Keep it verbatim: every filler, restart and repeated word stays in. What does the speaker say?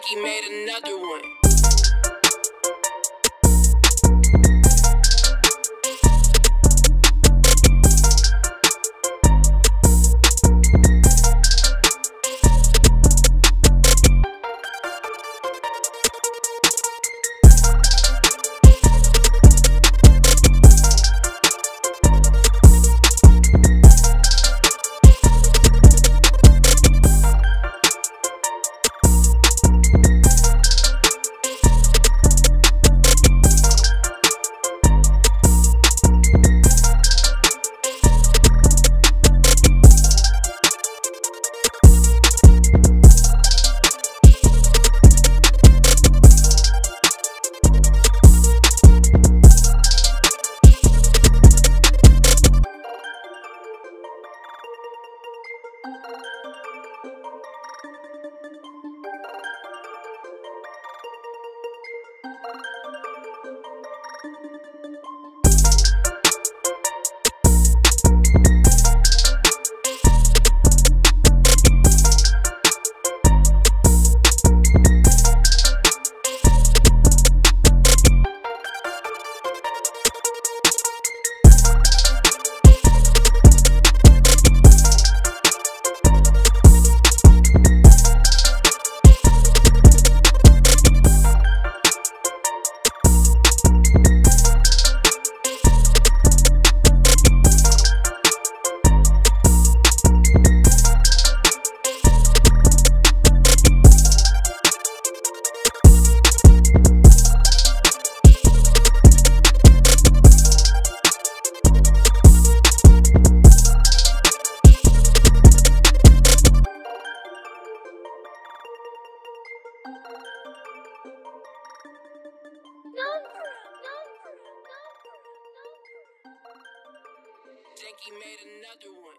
Janki made another one. Janki made another one.